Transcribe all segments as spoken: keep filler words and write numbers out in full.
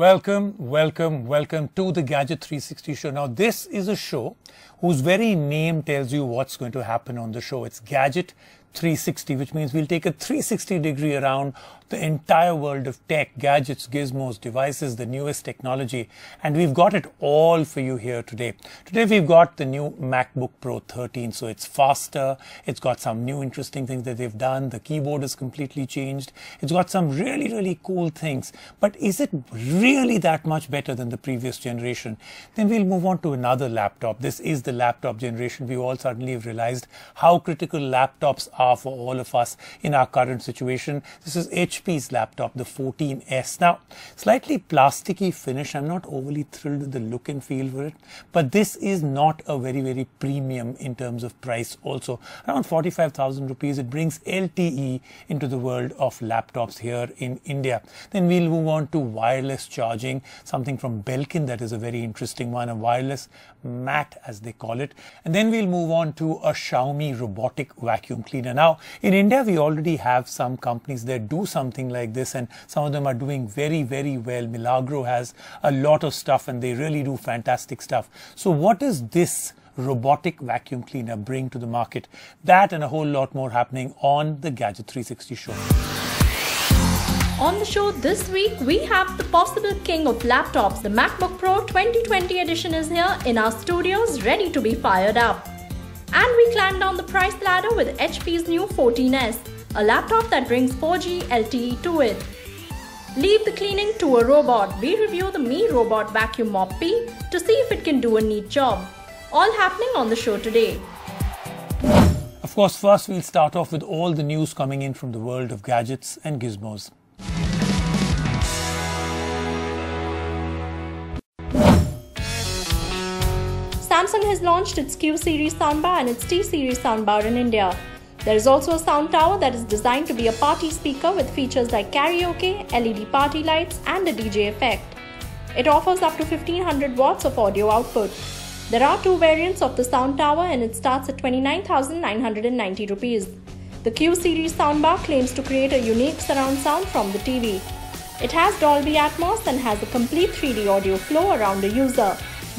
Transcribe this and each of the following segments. Welcome, welcome, welcome to the Gadget three sixty show. Now, this is a show whose very name tells you what's going to happen on the show. It's Gadget three sixty, which means we'll take a three sixty degree around the entire world of tech, gadgets, gizmos, devices, the newest technology. And we've got it all for you here today. Today, we've got the new MacBook Pro thirteen. So it's faster. It's got some new interesting things that they've done. The keyboard is completely changed. It's got some really, really cool things. But is it really that much better than the previous generation? Then we'll move on to another laptop. This is the laptop generation. We all suddenly have realized how critical laptops are Are for all of us in our current situation. This is H P's laptop, the fourteen S. Now, slightly plasticky finish. I'm not overly thrilled with the look and feel for it, but this is not a very, very premium in terms of price also. Around forty-five thousand rupees, it brings L T E into the world of laptops here in India. Then we'll move on to wireless charging, something from Belkin that is a very interesting one, a wireless mat as they call it. And then we'll move on to a Xiaomi robotic vacuum cleaner. Now, in India, we already have some companies that do something like this, and some of them are doing very, very well. Milagrow has a lot of stuff, and they really do fantastic stuff. So what is this robotic vacuum cleaner bring to the market? That and a whole lot more happening on the Gadget three sixty show. On the show this week, we have the possible king of laptops. The MacBook Pro twenty twenty edition is here in our studios, ready to be fired up. And we climbed down the price ladder with H P's new fourteen S, a laptop that brings four G L T E to it. Leave the cleaning to a robot. We review the Mi Robot Vacuum Mop P to see if it can do a neat job. All happening on the show today. Of course, first we'll start off with all the news coming in from the world of gadgets and gizmos. Samsung has launched its Q series soundbar and its T series soundbar in India. There is also a sound tower that is designed to be a party speaker with features like karaoke, L E D party lights and a D J effect. It offers up to fifteen hundred watts of audio output. There are two variants of the sound tower and it starts at twenty-nine thousand nine hundred ninety rupees. The Q series soundbar claims to create a unique surround sound from the T V. It has Dolby Atmos and has a complete three D audio flow around the user.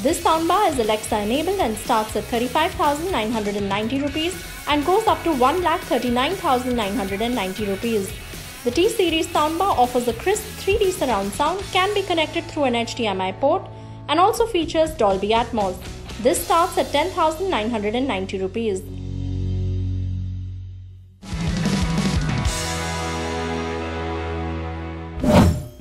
This soundbar is Alexa enabled and starts at thirty-five thousand nine hundred ninety rupees and goes up to one lakh thirty-nine thousand nine hundred ninety rupees. The T-Series soundbar offers a crisp three D surround sound, can be connected through an H D M I port and also features Dolby Atmos. This starts at ten thousand nine hundred ninety rupees.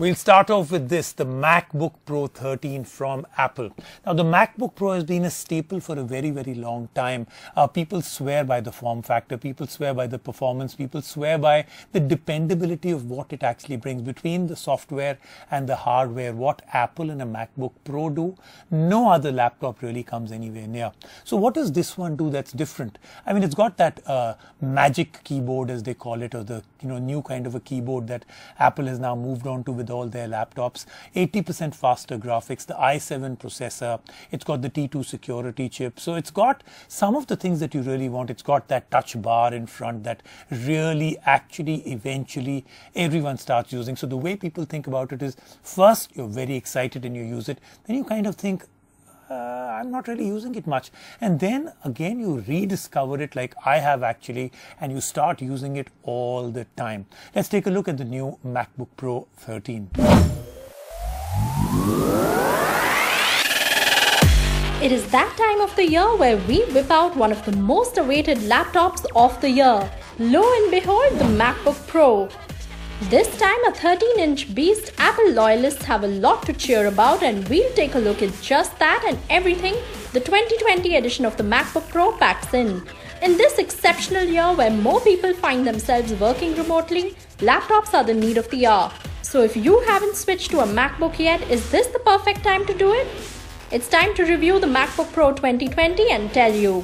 We'll start off with this, the MacBook Pro thirteen from Apple. Now, the MacBook Pro has been a staple for a very, very long time. Uh, people swear by the form factor, people swear by the performance, people swear by the dependability of what it actually brings between the software and the hardware. What Apple and a MacBook Pro do, no other laptop really comes anywhere near. So what does this one do that's different? I mean, it's got that uh, magic keyboard, as they call it, or the you know new kind of a keyboard that Apple has now moved on to with all their laptops, eighty percent faster graphics, the i seven processor, it's got the T two security chip. So it's got some of the things that you really want. It's got that touch bar in front that really actually eventually everyone starts using. So the way people think about it is, first you're very excited and you use it, then you kind of think, Uh, I'm not really using it much. And then again, you rediscover it like I have actually, and you start using it all the time. Let's take a look at the new MacBook Pro thirteen. It is that time of the year where we whip out one of the most awaited laptops of the year. Lo and behold, the MacBook Pro. This time a thirteen inch beast, Apple loyalists have a lot to cheer about and we'll take a look at just that and everything the twenty twenty edition of the MacBook Pro packs in. In this exceptional year where more people find themselves working remotely, laptops are the need of the hour. So if you haven't switched to a MacBook yet, is this the perfect time to do it? It's time to review the MacBook Pro twenty twenty and tell you.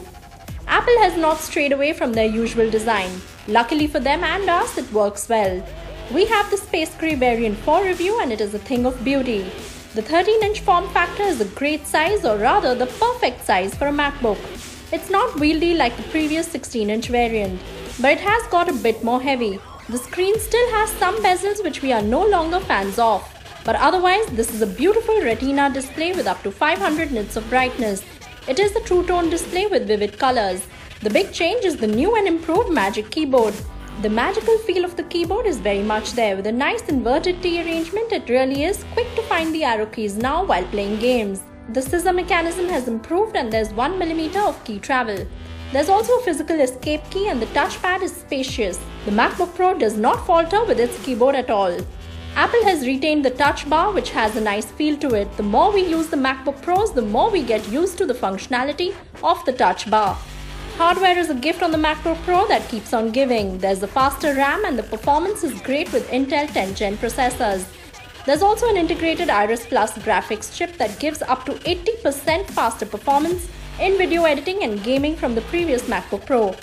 Apple has not strayed away from their usual design. Luckily for them and us, it works well. We have the Space Gray variant for review and it is a thing of beauty. The thirteen inch form factor is a great size, or rather the perfect size for a MacBook. It's not wieldy like the previous sixteen inch variant, but it has got a bit more heavy. The screen still has some bezels which we are no longer fans of. But otherwise, this is a beautiful retina display with up to five hundred nits of brightness. It is the True Tone display with vivid colors. The big change is the new and improved Magic Keyboard. The magical feel of the keyboard is very much there. With a nice inverted T arrangement, it really is quick to find the arrow keys now while playing games. The scissor mechanism has improved and there's one millimeter of key travel. There's also a physical escape key and the touchpad is spacious. The MacBook Pro does not falter with its keyboard at all. Apple has retained the touch bar, which has a nice feel to it. The more we use the MacBook Pros, the more we get used to the functionality of the touch bar. Hardware is a gift on the MacBook Pro that keeps on giving. There's a faster RAM and the performance is great with Intel tenth gen processors. There's also an integrated Iris Plus graphics chip that gives up to eighty percent faster performance in video editing and gaming from the previous MacBook Pro.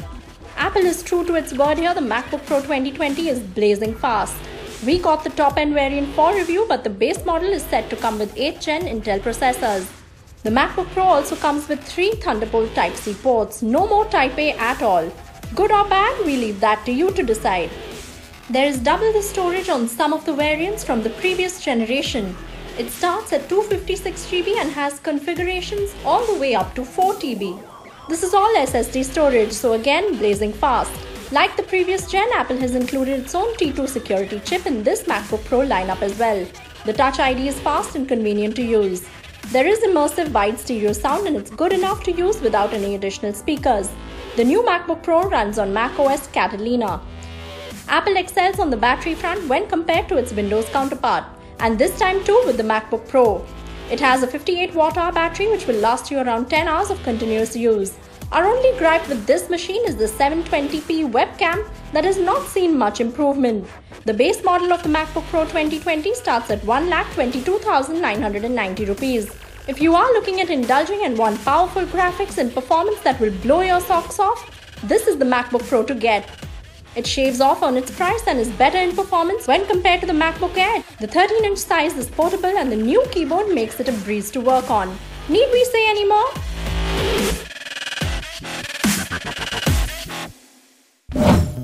Apple is true to its word here. The MacBook Pro twenty twenty is blazing fast. We got the top-end variant for review, but the base model is set to come with eighth gen Intel processors. The MacBook Pro also comes with three Thunderbolt Type C ports. No more Type A at all. Good or bad, we leave that to you to decide. There is double the storage on some of the variants from the previous generation. It starts at two hundred fifty-six gigabytes and has configurations all the way up to four terabytes. This is all S S D storage, so again blazing fast. Like the previous gen, Apple has included its own T two security chip in this MacBook Pro lineup as well. The Touch I D is fast and convenient to use. There is immersive wide stereo sound and it's good enough to use without any additional speakers. The new MacBook Pro runs on macOS Catalina. Apple excels on the battery front when compared to its Windows counterpart, and this time too with the MacBook Pro. It has a fifty-eight watt hour battery which will last you around ten hours of continuous use. Our only gripe with this machine is the seven twenty p webcam that has not seen much improvement. The base model of the MacBook Pro twenty twenty starts at one lakh twenty-two thousand nine hundred ninety rupees. If you are looking at indulging and want powerful graphics and performance that will blow your socks off, this is the MacBook Pro to get. It shaves off on its price and is better in performance when compared to the MacBook Air. The thirteen inch size is portable and the new keyboard makes it a breeze to work on. Need we say any more?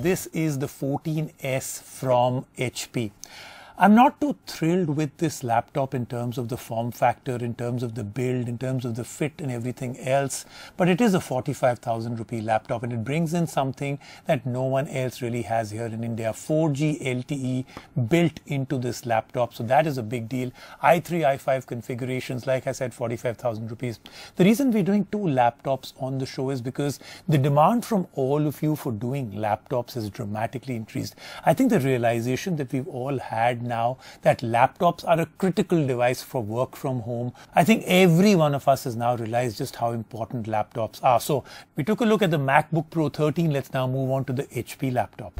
This is the fourteen S from H P. I'm not too thrilled with this laptop in terms of the form factor, in terms of the build, in terms of the fit and everything else, but it is a forty-five thousand rupee laptop and it brings in something that no one else really has here in India. four G L T E built into this laptop, so that is a big deal. i three, i five configurations, like I said, forty-five thousand rupees. The reason we're doing two laptops on the show is because the demand from all of you for doing laptops has dramatically increased. I think the realization that we've all had now that laptops are a critical device for work from home. I think every one of us has now realized just how important laptops are. So we took a look at the MacBook Pro thirteen. Let's now move on to the H P laptop.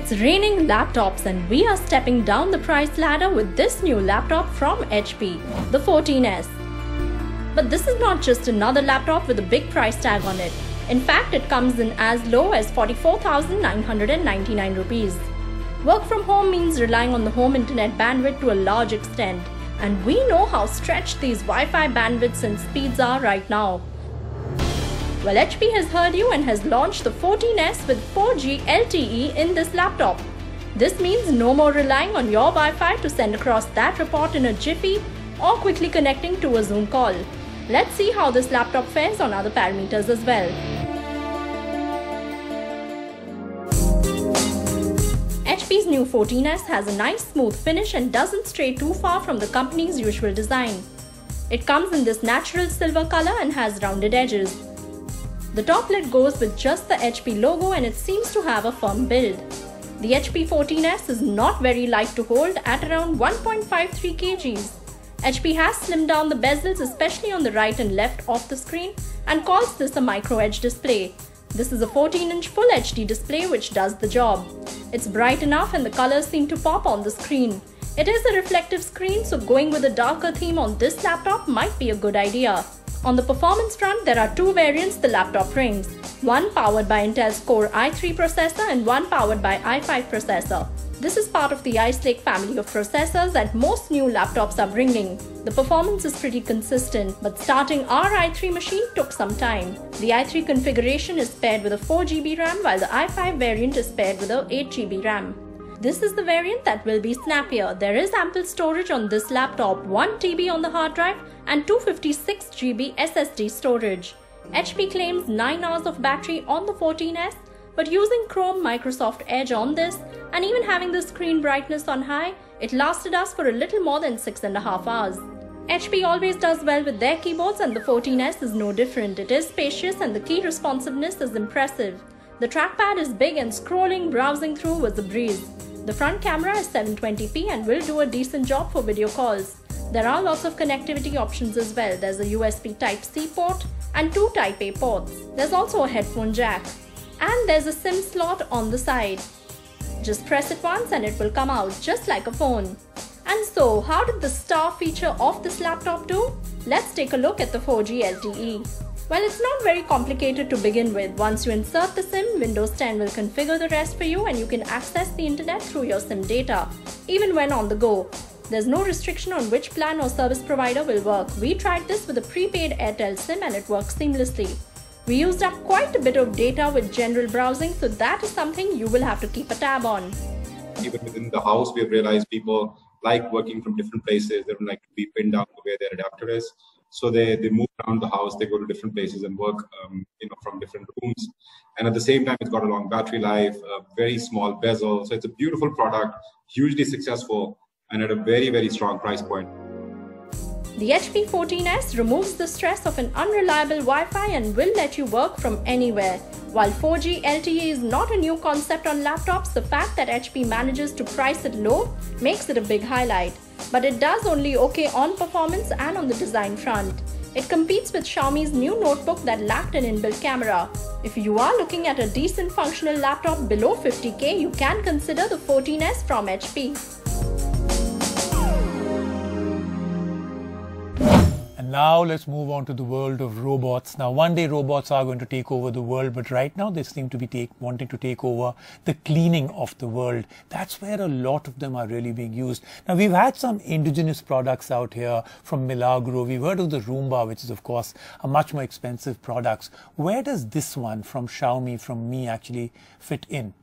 It's raining laptops and we are stepping down the price ladder with this new laptop from H P, the fourteen S. But this is not just another laptop with a big price tag on it. In fact, it comes in as low as forty-four thousand nine hundred ninety-nine rupees. Work from home means relying on the home internet bandwidth to a large extent, and we know how stretched these Wi-Fi bandwidths and speeds are right now. Well, H P has heard you and has launched the fourteen S with four G L T E in this laptop. This means no more relying on your Wi-Fi to send across that report in a jiffy or quickly connecting to a Zoom call. Let's see how this laptop fares on other parameters as well. H P's new fourteen S has a nice smooth finish and doesn't stray too far from the company's usual design. It comes in this natural silver color and has rounded edges. The top lid goes with just the H P logo and it seems to have a firm build. The H P fourteen S is not very light to hold at around one point five three kilograms. H P has slimmed down the bezels, especially on the right and left of the screen, and calls this a micro edge display. This is a fourteen inch full H D display which does the job. It's bright enough and the colors seem to pop on the screen. It is a reflective screen, so going with a darker theme on this laptop might be a good idea. On the performance front, there are two variants the laptop brings, one powered by Intel's Core i three processor and one powered by i five processor. This is part of the Ice Lake family of processors that most new laptops are bringing. The performance is pretty consistent, but starting our i three machine took some time. The i three configuration is paired with a four gigabyte RAM while the i five variant is paired with a eight gigabyte RAM. This is the variant that will be snappier. There is ample storage on this laptop, one T B on the hard drive and two hundred fifty-six G B S S D storage. H P claims nine hours of battery on the fourteen S, but using Chrome, Microsoft Edge on this, and even having the screen brightness on high, it lasted us for a little more than six and a half hours. H P always does well with their keyboards and the fourteen S is no different. It is spacious and the key responsiveness is impressive. The trackpad is big and scrolling, browsing through was a breeze. The front camera is seven twenty P and will do a decent job for video calls. There are lots of connectivity options as well. There's a U S B Type C port and two Type A ports. There's also a headphone jack. And there's a SIM slot on the side. Just press it once and it will come out, just like a phone. And so, how did the star feature of this laptop do? Let's take a look at the four G L T E. Well, it's not very complicated to begin with. Once you insert the SIM, Windows ten will configure the rest for you and you can access the internet through your SIM data, even when on the go. There's no restriction on which plan or service provider will work. We tried this with a prepaid Airtel SIM and it works seamlessly. We used up quite a bit of data with general browsing, so that is something you will have to keep a tab on. Even within the house, we have realized people like working from different places. They don't like to be pinned down to where their adapter is. So they, they move around the house, they go to different places and work um, you know, from different rooms. And at the same time, it's got a long battery life, a very small bezel. So it's a beautiful product, hugely successful, and at a very, very strong price point. The H P fourteen S removes the stress of an unreliable Wi-Fi and will let you work from anywhere. While four G L T E is not a new concept on laptops, the fact that H P manages to price it low makes it a big highlight. But it does only okay on performance and on the design front. It competes with Xiaomi's new notebook that lacked an inbuilt camera. If you are looking at a decent functional laptop below fifty K, you can consider the fourteen S from H P. And now let's move on to the world of robots. Now one day robots are going to take over the world, but right now they seem to be take, wanting to take over the cleaning of the world. That's where a lot of them are really being used. Now we've had some indigenous products out here from Milagrow. We've heard of the Roomba, which is of course a much more expensive product. Where does this one from Xiaomi, from Mi actually fit in?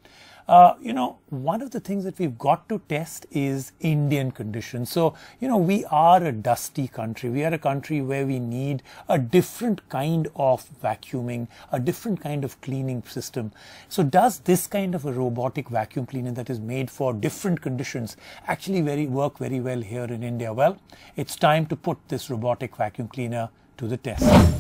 Uh, you know, one of the things that we've got to test is Indian conditions. So, you know, we are a dusty country. We are a country where we need a different kind of vacuuming, a different kind of cleaning system. So does this kind of a robotic vacuum cleaner that is made for different conditions actually very work very well here in India? Well, it's time to put this robotic vacuum cleaner to the test.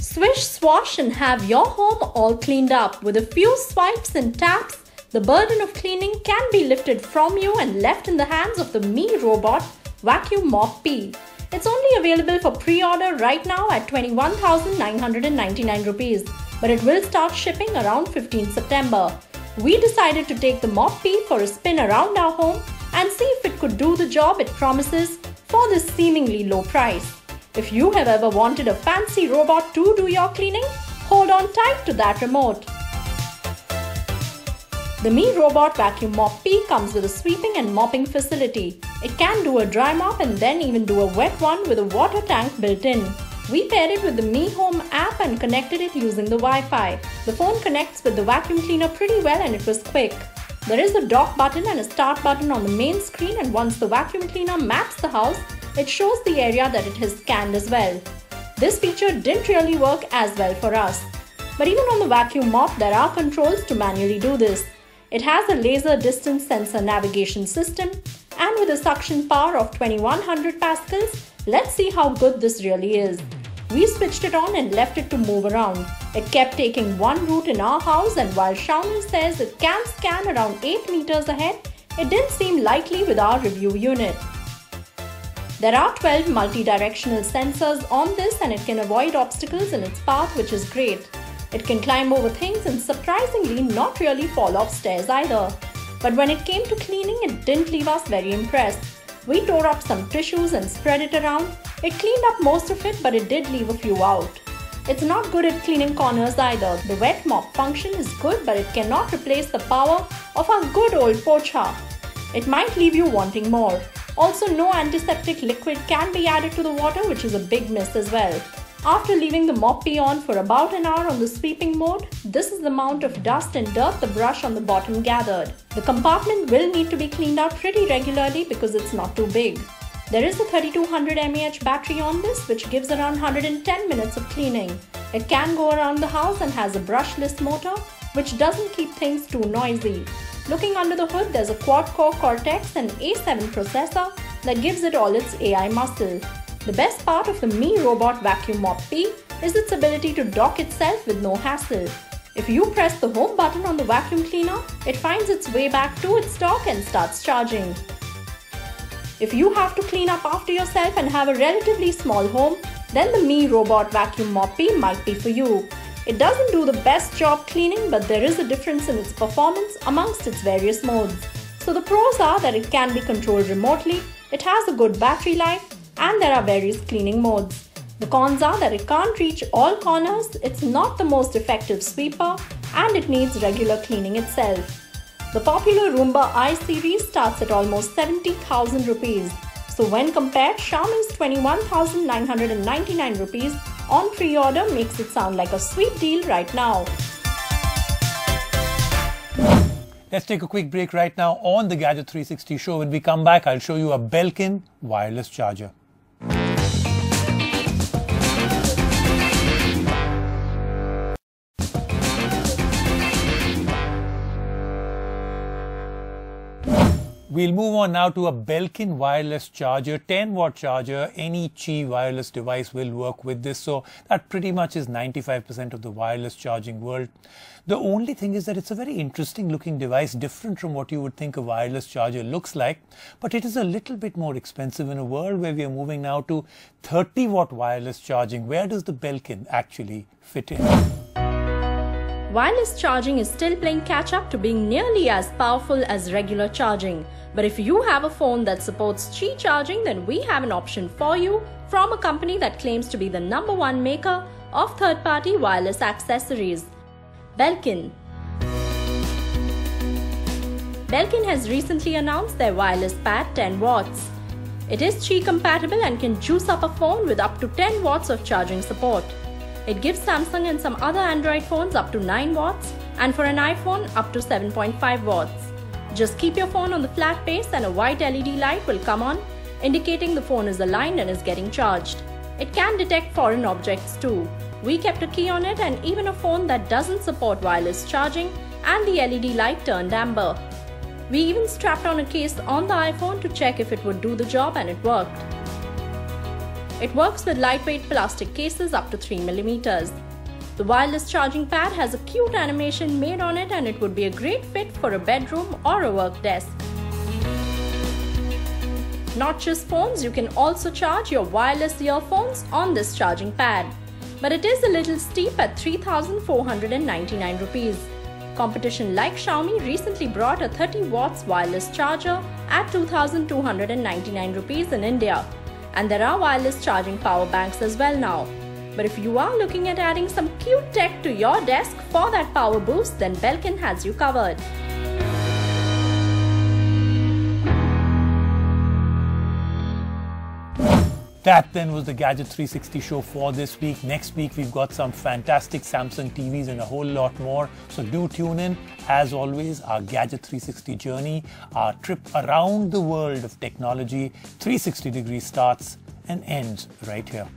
Swish, swash and have your home all cleaned up. With a few swipes and taps, the burden of cleaning can be lifted from you and left in the hands of the Mi Robot Vacuum Mop P. It's only available for pre-order right now at twenty-one thousand nine hundred ninety-nine rupees, but it will start shipping around fifteenth September. We decided to take the Mop P for a spin around our home and see if it could do the job it promises for this seemingly low price. If you have ever wanted a fancy robot to do your cleaning, hold on tight to that remote. The Mi Robot Vacuum Mop P comes with a sweeping and mopping facility. It can do a dry mop and then even do a wet one with a water tank built in. We paired it with the Mi Home app and connected it using the Wi-Fi. The phone connects with the vacuum cleaner pretty well and it was quick. There is a dock button and a start button on the main screen, and once the vacuum cleaner maps the house, it shows the area that it has scanned as well. This feature didn't really work as well for us. But even on the vacuum mop, there are controls to manually do this. It has a laser distance sensor navigation system, and with a suction power of twenty-one hundred pascals, let's see how good this really is. We switched it on and left it to move around. It kept taking one route in our house, and while Xiaomi says it can scan around eight meters ahead, it didn't seem likely with our review unit. There are twelve multi-directional sensors on this and it can avoid obstacles in its path, which is great. It can climb over things and surprisingly not really fall off stairs either. But when it came to cleaning, it didn't leave us very impressed. We tore up some tissues and spread it around. It cleaned up most of it, but it did leave a few out. It's not good at cleaning corners either. The wet mop function is good, but it cannot replace the power of our good old pocha. It might leave you wanting more. Also, no antiseptic liquid can be added to the water, which is a big miss as well. After leaving the Mop P on for about an hour on the sweeping mode, this is the amount of dust and dirt the brush on the bottom gathered. The compartment will need to be cleaned out pretty regularly because it's not too big. There is a thirty-two hundred milliamp hour battery on this, which gives around one hundred ten minutes of cleaning. It can go around the house and has a brushless motor, which doesn't keep things too noisy. Looking under the hood, there's a quad-core Cortex and A seven processor that gives it all its A I muscle. The best part of the Mi Robot Vacuum Mop P is its ability to dock itself with no hassle. If you press the home button on the vacuum cleaner, it finds its way back to its dock and starts charging. If you have to clean up after yourself and have a relatively small home, then the Mi Robot Vacuum Mop P might be for you. It doesn't do the best job cleaning, but there is a difference in its performance amongst its various modes. So the pros are that it can be controlled remotely, it has a good battery life, and there are various cleaning modes. The cons are that it can't reach all corners, it's not the most effective sweeper, and it needs regular cleaning itself. The popular Roomba i series starts at almost seventy thousand rupees. So when compared, Xiaomi's twenty-one thousand nine hundred ninety-nine rupees on pre-order makes it sound like a sweet deal right now. Let's take a quick break right now on the Gadget three sixty show. When we come back, I'll show you a Belkin wireless charger. We'll move on now to a Belkin wireless charger, ten watt charger. Any Qi wireless device will work with this, so that pretty much is ninety-five percent of the wireless charging world. The only thing is that it's a very interesting looking device, different from what you would think a wireless charger looks like, but it is a little bit more expensive in a world where we are moving now to thirty watt wireless charging. Where does the Belkin actually fit in? Wireless charging is still playing catch up to being nearly as powerful as regular charging. But if you have a phone that supports Qi charging, then we have an option for you from a company that claims to be the number one maker of third-party wireless accessories, Belkin. Belkin has recently announced their wireless pad ten watts. It is Qi compatible and can juice up a phone with up to ten watts of charging support. It gives Samsung and some other Android phones up to nine watts and for an iPhone up to seven point five watts. Just keep your phone on the flat base and a white L E D light will come on, indicating the phone is aligned and is getting charged. It can detect foreign objects too. We kept a key on it and even a phone that doesn't support wireless charging, and the L E D light turned amber. We even strapped on a case on the iPhone to check if it would do the job, and it worked. It works with lightweight plastic cases up to three millimeters. The wireless charging pad has a cute animation made on it, and it would be a great fit for a bedroom or a work desk. Not just phones, you can also charge your wireless earphones on this charging pad. But it is a little steep at three thousand four hundred ninety-nine rupees. Competition like Xiaomi recently brought a thirty watts wireless charger at two thousand two hundred ninety-nine rupees in India. And there are wireless charging power banks as well now. But if you are looking at adding some cute tech to your desk for that power boost, then Belkin has you covered. That then was the Gadget three sixty show for this week. Next week we've got some fantastic Samsung T Vs and a whole lot more. So do tune in. As always, our Gadget three sixty journey, our trip around the world of technology, three sixty degrees starts and ends right here.